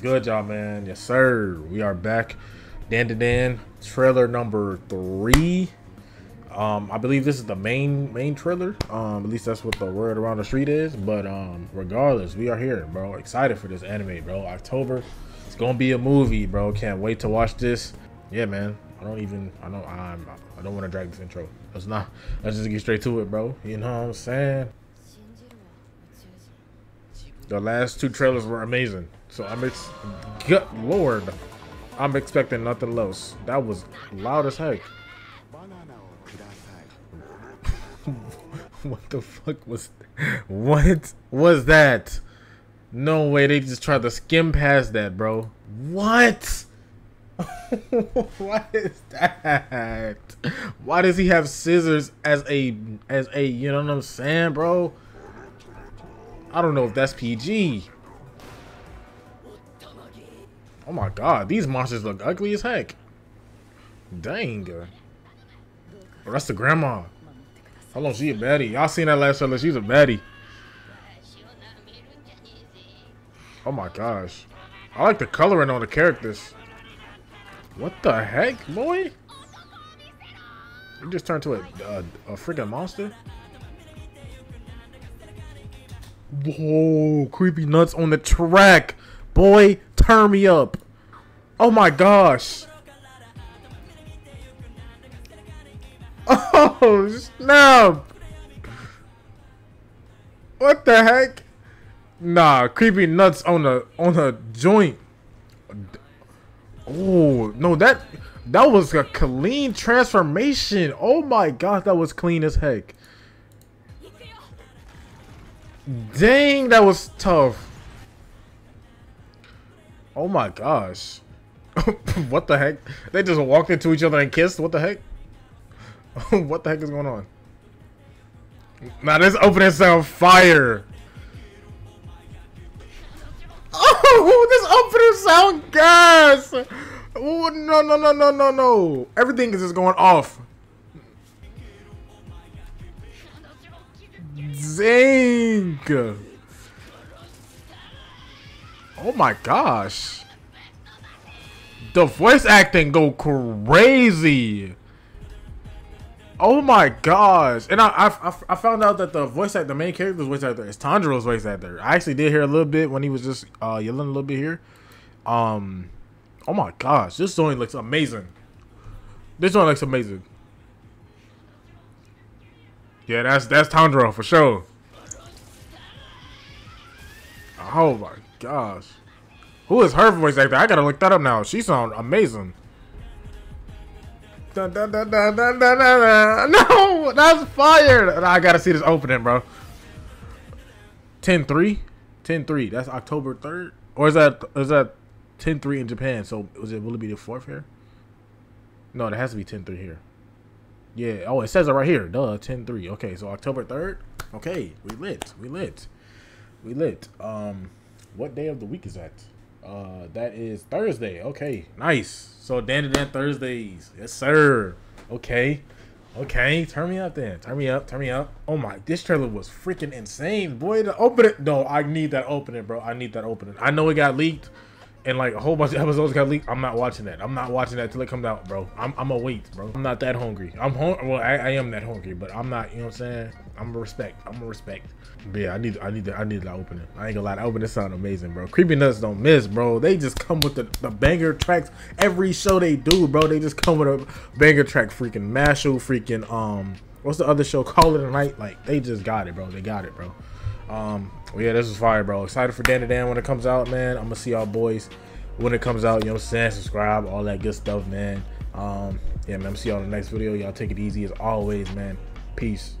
good, y'all, man. Yes, sir. We are back. Dandadan trailer number 3. I believe this is the main trailer. At least that's what the word around the street is. But regardless, we are here, bro. Excited for this anime, bro. October, it's gonna be a movie, bro. Can't wait to watch this. Yeah, man. I don't want to drag this intro. Let's just get straight to it, bro. You know what I'm saying? The last 2 trailers were amazing, so good lord, I'm expecting nothing less. That was loud as heck. What the fuck was that? What was that? No way, they just tried to skim past that, bro. What? What is that? Why does he have scissors as a, you know what I'm saying, bro? I don't know if that's PG. Oh my god, these monsters look ugly as heck. Dang. Oh, that's the grandma. How long she a baddie? Y'all seen that last trailer? She's a baddie. Oh my gosh. I like the coloring on the characters. What the heck, boy? You just turned to a freaking monster? Whoa, Creepy Nuts on the track. Boy, turn me up. Oh my gosh. Oh, snap. What the heck? Nah, Creepy Nuts on a joint. Oh, no, that was a clean transformation. Oh my gosh, that was clean as heck. Dang, that was tough. Oh my gosh. What the heck? They just walked into each other and kissed? What the heck? What the heck is going on? Now this opening sound fire. Oh, this opening sound gas. Oh, no. Everything is just going off. Zing. Oh my gosh. The voice acting go crazy. Oh my gosh. And I found out that the main character's voice actor is Tondro's voice actor. I actually did hear a little bit when he was just yelling a little bit here. Oh my gosh, this joint looks amazing. This joint looks amazing. Yeah, that's Tondro for sure. Oh my gosh. Who is her voice actor? I gotta look that up now. She sounds amazing. No, that's fire. I gotta see this opening, bro. 10-3. That's October 3rd, or is that 10-3 in Japan? So will it be the 4th here? No, it has to be 10-3 here. Yeah. Oh, it says it right here. Duh. 10-3. Okay. So October 3rd. Okay. We lit. What day of the week is that? That is Thursday. Okay, nice. So Dandadan Thursdays. Yes, sir. Okay. Turn me up then. Turn me up. Oh my, this trailer was freaking insane, boy. The opening. No, I need that opening, bro. I know it got leaked, and like a whole bunch of episodes got leaked. I'm not watching that till it comes out, bro. I'm gonna wait, bro. I'm not that hungry. Well, I am that hungry, but I'm not. You know what I'm saying? I'm gonna respect. But yeah, I need that opening. I ain't gonna lie, that opening sound amazing, bro. Creepy Nuts don't miss, bro. They just come with the banger tracks every show they do, bro. They just come with a banger track. Freaking Mashle, freaking what's the other show? Call of the Night. Like they just got it, bro. Well, yeah, this is fire, bro. Excited for Dandadan when it comes out, man. I'm gonna see y'all boys when it comes out. You know what I'm saying? Subscribe, all that good stuff, man. Yeah, man. I'm gonna see y'all in the next video. Y'all take it easy as always, man. Peace.